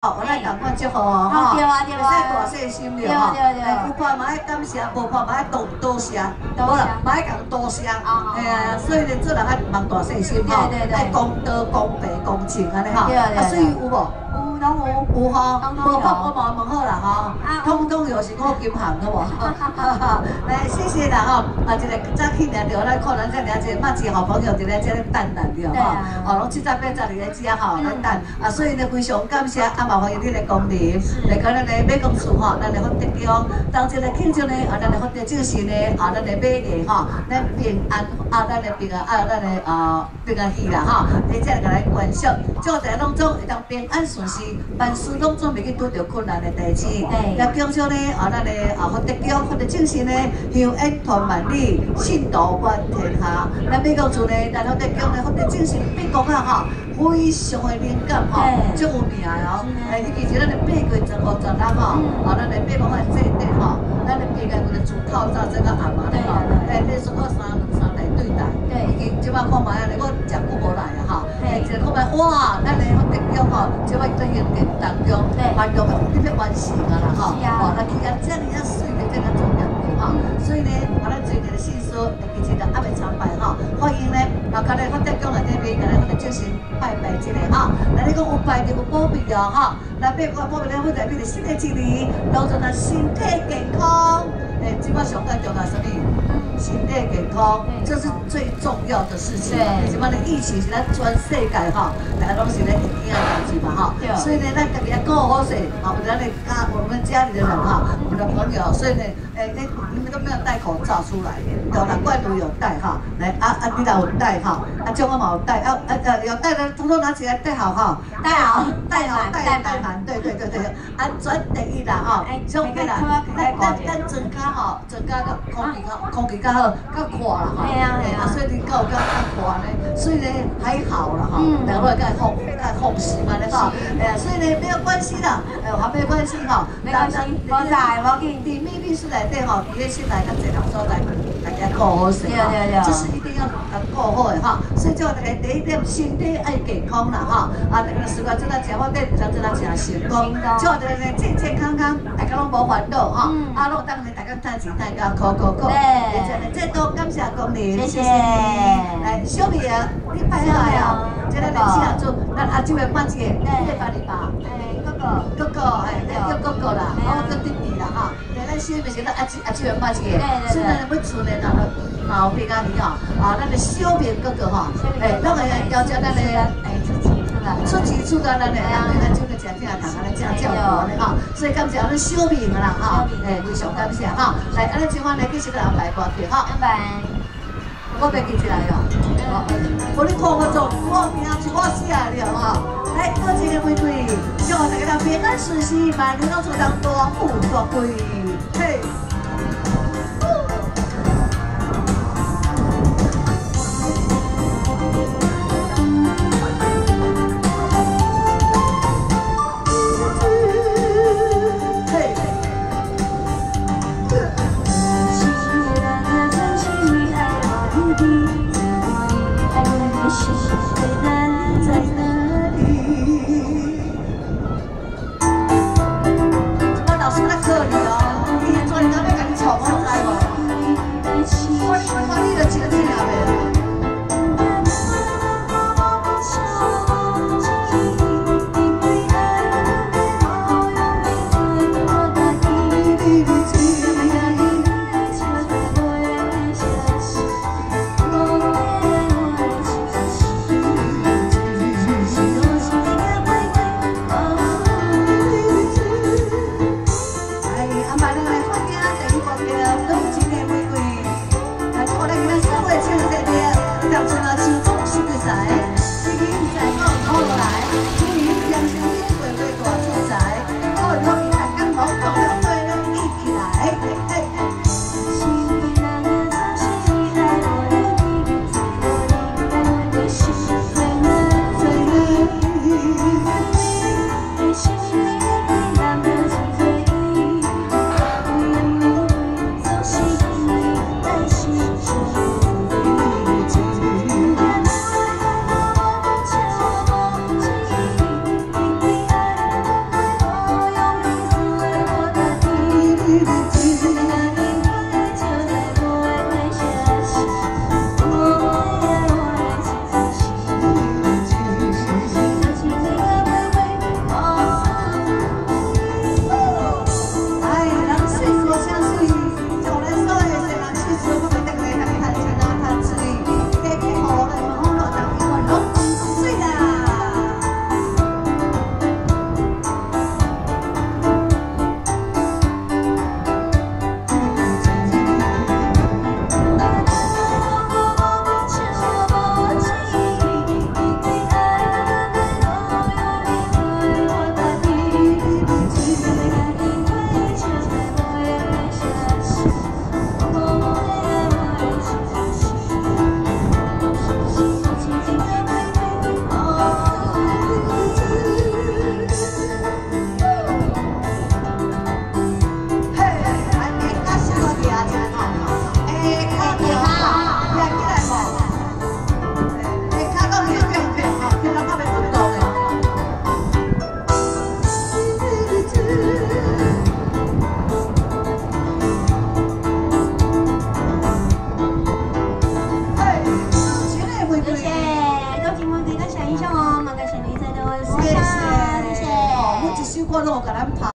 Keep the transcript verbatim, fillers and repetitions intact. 哦，我咱同款祝福哦，吼！对啊，对啊，袂使大细心着吼。哎，有看嘛爱感谢，无看嘛爱多多谢，无啦，嘛爱共多谢。哎呀，所以咱做人爱望大细心吼，爱公道、公平、公正安尼吼。啊，所以有无？有，拢有。有吼，无法我嘛问好啦吼。通通又是我金行的无？来，谢谢啦吼！啊，一个早起来着，咱看咱这两只嘛是好朋友，一个这咧等咱着吼。哦，拢七十八十二个只吼，咱等。啊，所以呢，非常感谢啊！ 麻烦你来光临，来讲咱来买公事吼，咱来福德宫，同齐来庆祝呢，啊，咱来福德正神呢，啊，咱来买嘞吼，咱平安，啊，咱来平安，啊，咱来啊平安喜啦吼，你再来关心，做在当中会当平安顺遂，万事拢总袂去拄着困难的代志。来恭祝呢，啊，咱来啊福德宫福德正神呢，香烟传万里，信道观天下。咱买公事呢，咱福德宫呢福德正神美国啊吼，非常的灵感吼，足有名哦。 哎，你其实咱咧八月十五、十六吼，啊，咱咧八月份这吼，咱咧平安有咧做口罩这个阿妈咧吼，哎，你说我三三来对待，已经即摆看卖啊咧，我真久无来啊吼，哎，即看卖哇，咱咧福德宫吼，即摆在现殿当中，蛮多你咧完成啊啦吼，哦，咱今日这里啊水咧，这个重要的吼，所以咧，我咱最近的新书，其实就阿袂参拜吼，欢迎咧，大家咧福德宫来这边，来福德进行拜拜之类吼，那你讲有拜就有保庇哦。 哈，那别看我们咧，我代表着身体健康，当作咱身体健康。诶，即摆上最重要是啥物？身体健康，这是最重要的事情。即摆咧疫情是咱全世界哈，大家拢是咧一定要关注嘛哈。所以呢，咱特别顾好势，啊，我们咧家我们家里的人哈，我们的朋友，所以呢，诶，你你们都没有戴口罩出来，有难怪都有戴哈。来，啊啊，你老有戴哈，啊，叫我嘛有戴，啊啊啊，有戴的，通通拿起来戴好哈，戴好，戴好，戴。 戴戴满，对对对对，安全第一啦吼，相对啦，咱咱咱增加吼，增加个空气较空气较好，较阔啦吼，系啊系啊，所以你到较较阔咧，所以咧还好啦吼，大家来该放该放肆嘛咧吼，哎，所以咧没有关系啦，哎，还没关系吼，没关系，我在我给你秘密室内底吼，你室内较侪人所在，大家顾好势吼，这是一定要顾好诶吼，所以叫大家第一点身体爱健康啦吼，啊，那个时光真的真方便。 做咱真成功，做到咧健健康康，大家拢无烦恼哈。啊，拢当咧大家赚钱赚到苦苦苦。对，真咧，真多感谢光临，谢谢。来，小明，你拜下哦，真咧来试下做，咱阿舅的关节，你把你把，哎，哥哥，哥哥，哎，叫哥哥啦，我叫弟弟啦哈。来，咱小明是咱阿舅阿舅的关节，虽然要出来啦，毛病啊你哦，啊，咱的小明哥哥哈，哎，拢会要叫咱咧。 出钱出到咱嘞，咱就个吃吃，大家来吃吃好嘞哈。所以感谢咱小明啦哈，哎，非常感谢哈。来，咱今晚来继续来拜拜去哈。拜拜。我袂记起来哦。我你看我做，我名就我写了哈。来，多谢各位，希望大家平安顺遂，万事都做当大富大贵。嘿。 我老师在这里哦，你做你那个。我拢给咱拍。